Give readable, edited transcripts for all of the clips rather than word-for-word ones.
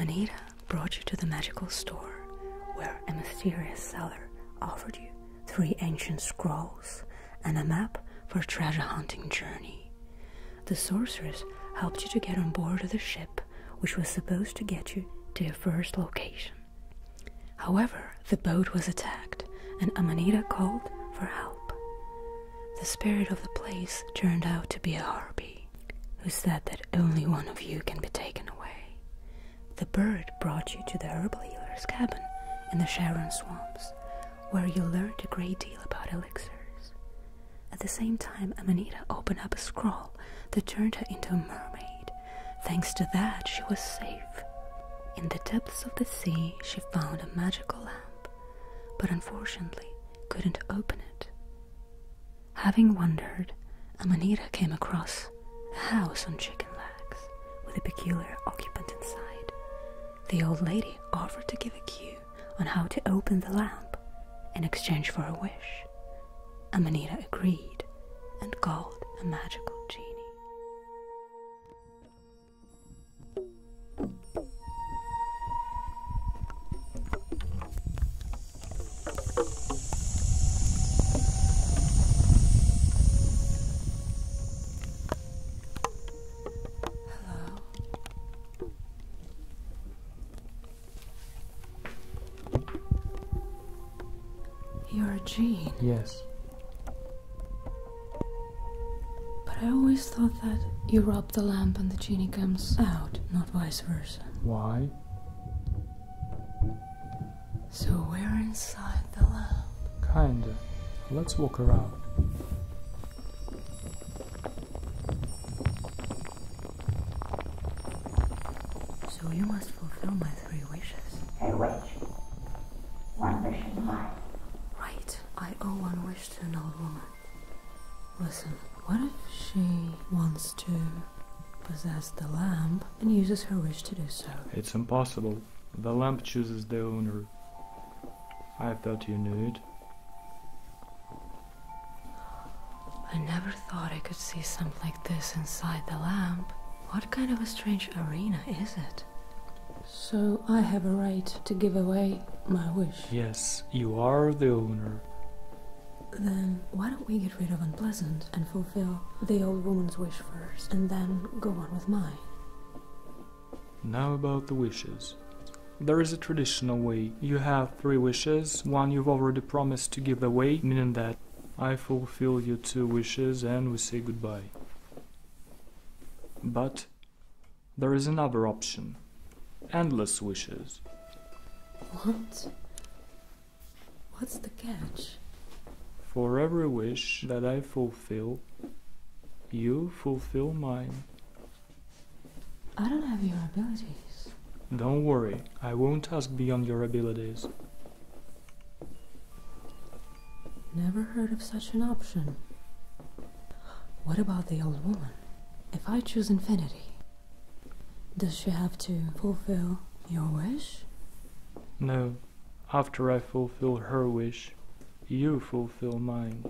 Amanita brought you to the magical store, where a mysterious seller offered you 3 ancient scrolls and a map for a treasure-hunting journey. The sorceress helped you to get on board of the ship, which was supposed to get you to your first location. However, the boat was attacked, and Amanita called for help. The spirit of the place turned out to be a harpy, who said that only one of you can be taken away. The bird brought you to the herbal healer's cabin in the Sharon swamps, where you learned a great deal about elixirs. At the same time, Amanita opened up a scroll that turned her into a mermaid. Thanks to that, she was safe. In the depths of the sea, she found a magical lamp, but unfortunately couldn't open it. Having wondered, Amanita came across a house on chicken legs with a peculiar occupant inside. The old lady offered to give a cue on how to open the lamp in exchange for a wish. Amanita agreed and called a magical genie. Hello? You're a genie? Yes. I always thought that you rub the lamp and the genie comes out, not vice versa. Why? So we're inside the lamp. Kinda. Let's walk around. So you must fulfill my 3 wishes. Hey, wait. One wish in mine. Right. I owe one wish to an old woman. Listen. What if she wants to possess the lamp and uses her wish to do so? It's impossible. The lamp chooses the owner. I thought you knew it. I never thought I could see something like this inside the lamp. What kind of a strange arena is it? So I have a right to give away my wish? Yes, you are the owner. Then why don't we get rid of unpleasant and fulfill the old woman's wish first, and then go on with mine? Now about the wishes. There is a traditional way. You have 3 wishes, one you've already promised to give away, meaning that I fulfill your 2 wishes and we say goodbye. But there is another option. Endless wishes. What? What's the catch? For every wish that I fulfill, you fulfill mine. I don't have your abilities. Don't worry, I won't ask beyond your abilities. Never heard of such an option. What about the old woman? If I choose infinity, does she have to fulfill your wish? No. After I fulfill her wish, you fulfill mine.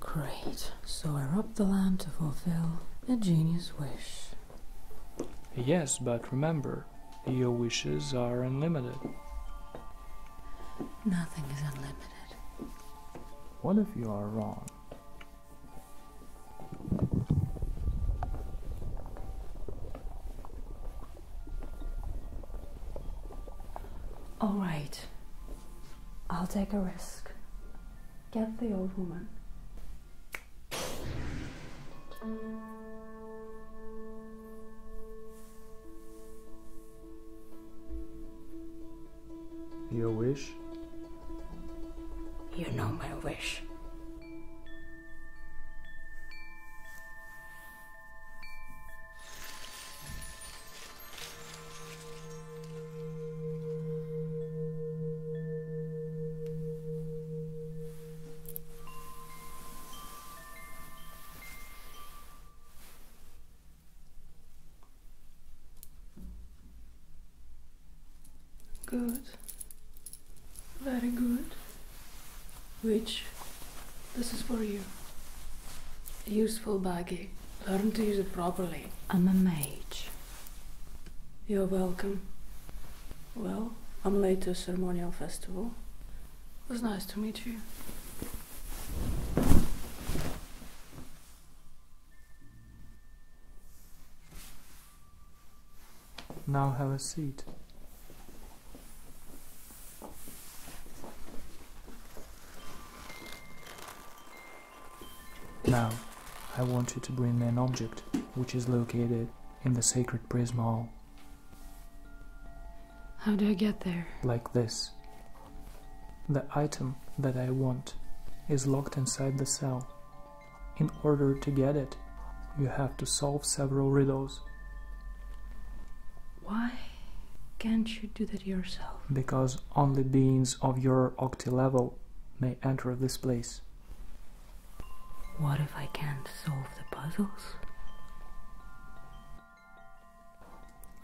Great. So I rub the lamp to fulfill a genie's wish. Yes, but remember, your wishes are unlimited. Nothing is unlimited. What if you are wrong? All right. I'll take a risk. Get the old woman. Your wish? You know my wish. Good. Very good. Which, this is for you. Useful baggie. Learn to use it properly. I'm a mage. You're welcome. Well, I'm late to a ceremonial festival. It was nice to meet you. Now have a seat. Now, I want you to bring me an object which is located in the sacred prism hall. How do I get there? Like this. The item that I want is locked inside the cell. In order to get it, you have to solve several riddles. Why can't you do that yourself? Because only beings of your octi-level may enter this place. What if I can't solve the puzzles?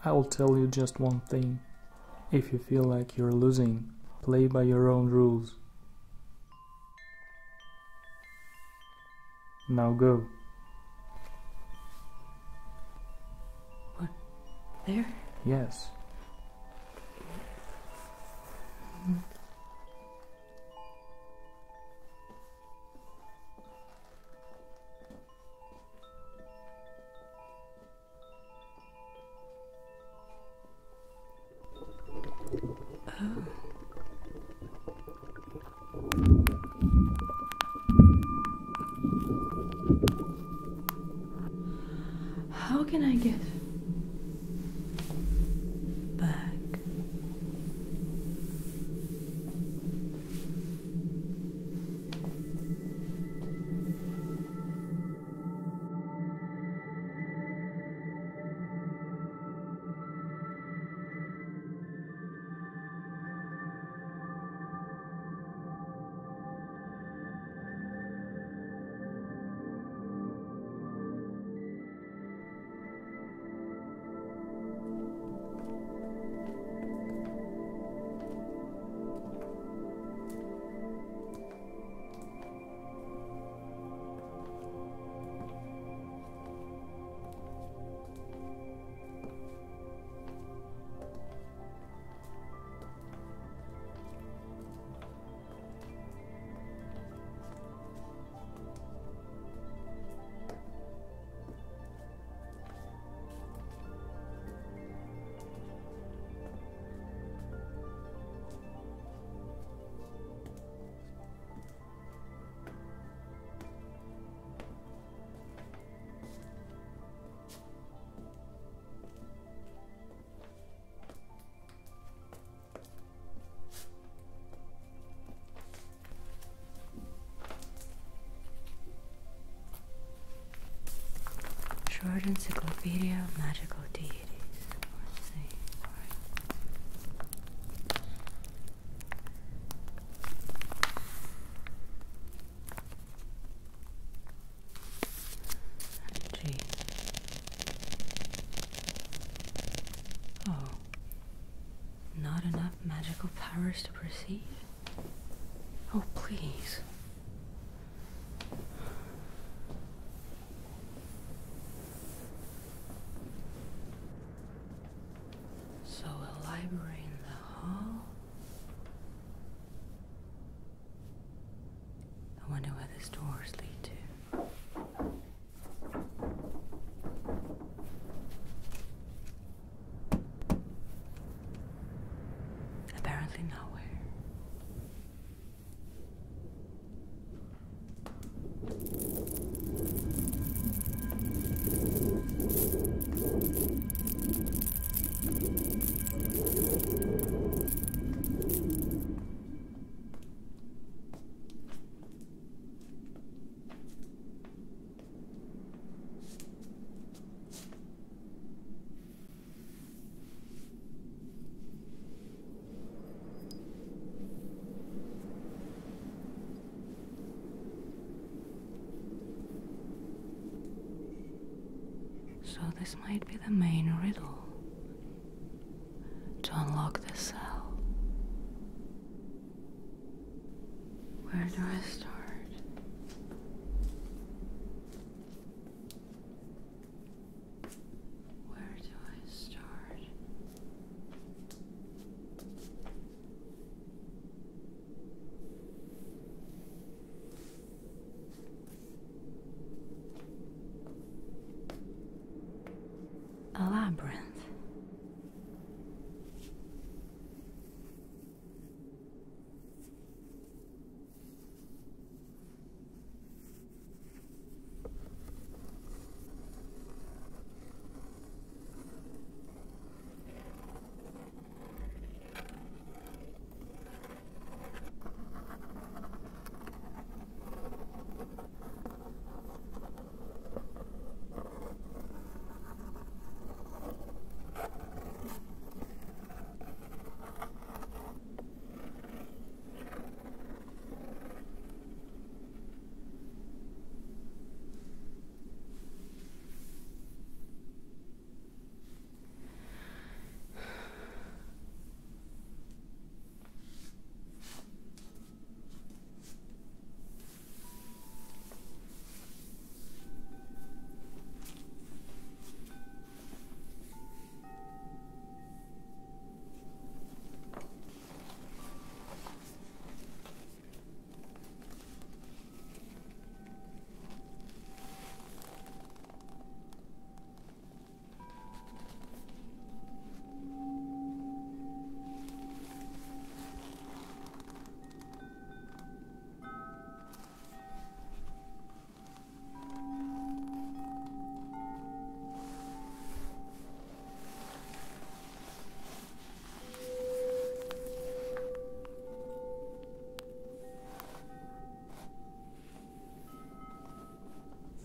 I will tell you just one thing. If you feel like you're losing, play by your own rules. Now go. What? There? Yes. How can I get back? Short Encyclopedia of Magical Deities. Let's see. G. Oh. Not enough magical powers to perceive? Oh, please. I wonder where these doors lead to. Apparently nowhere. So this might be the main riddle, to unlock the cell. Where do I start? Where do I start? labyrinth.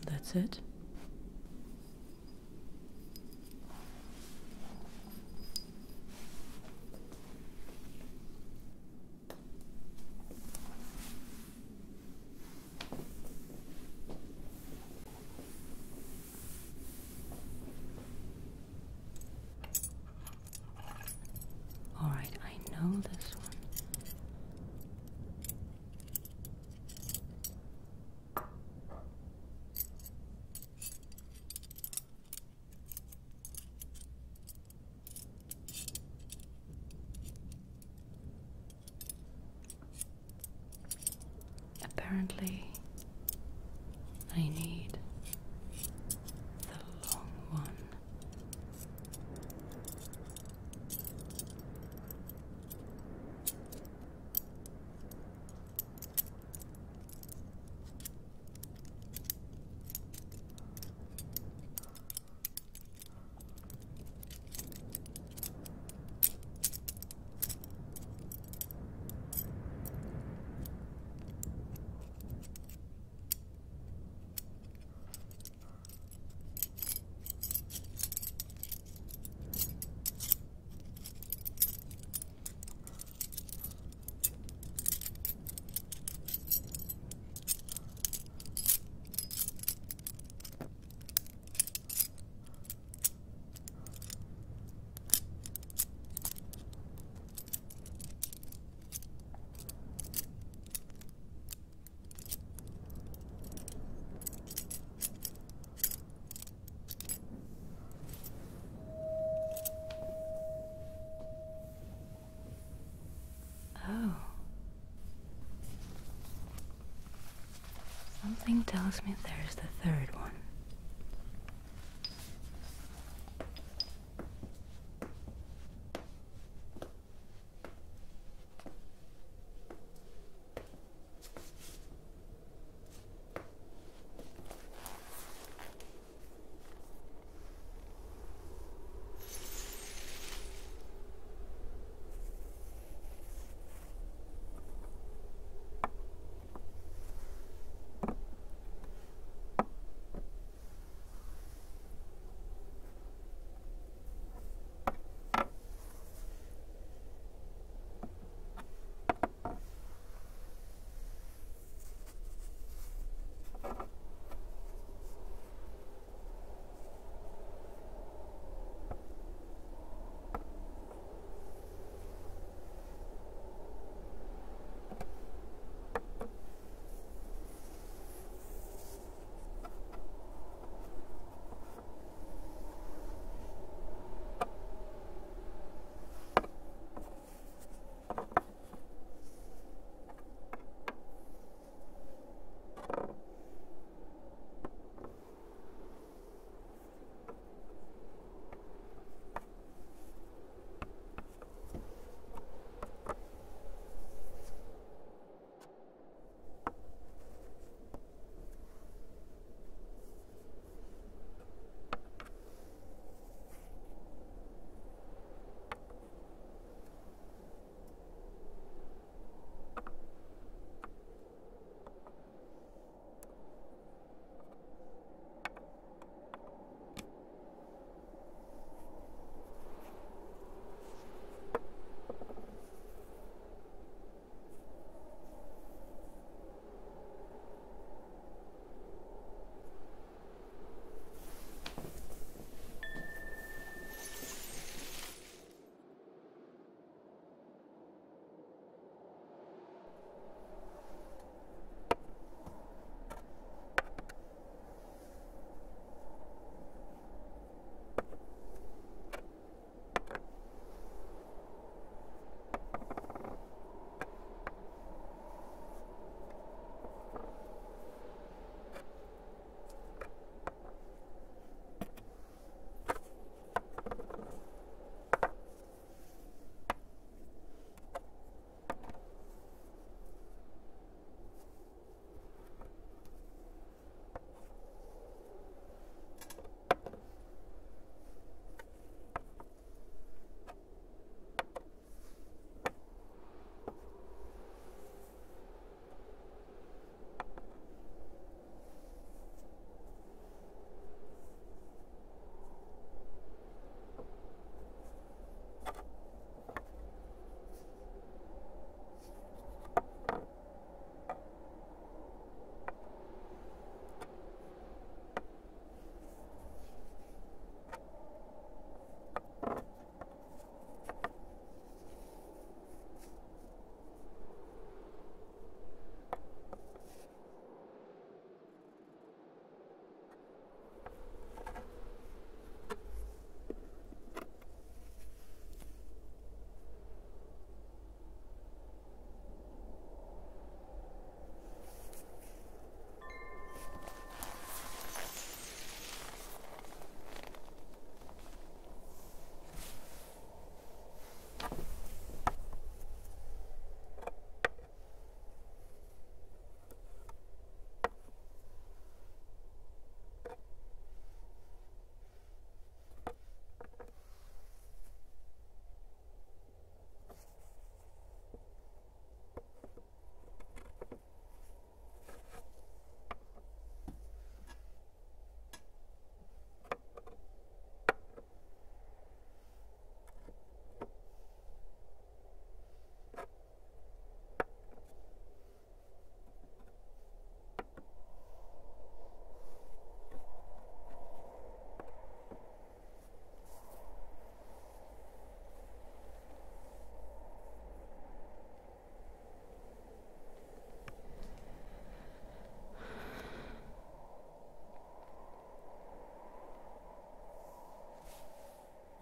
That's it. All right, I know this one. Apparently, I need the long one. Something tells me there's the third one.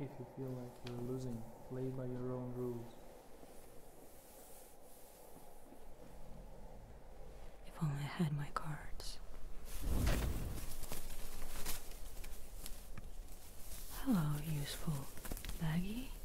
If you feel like you're losing, play by your own rules. If only I had my cards. Hello, useful baggie.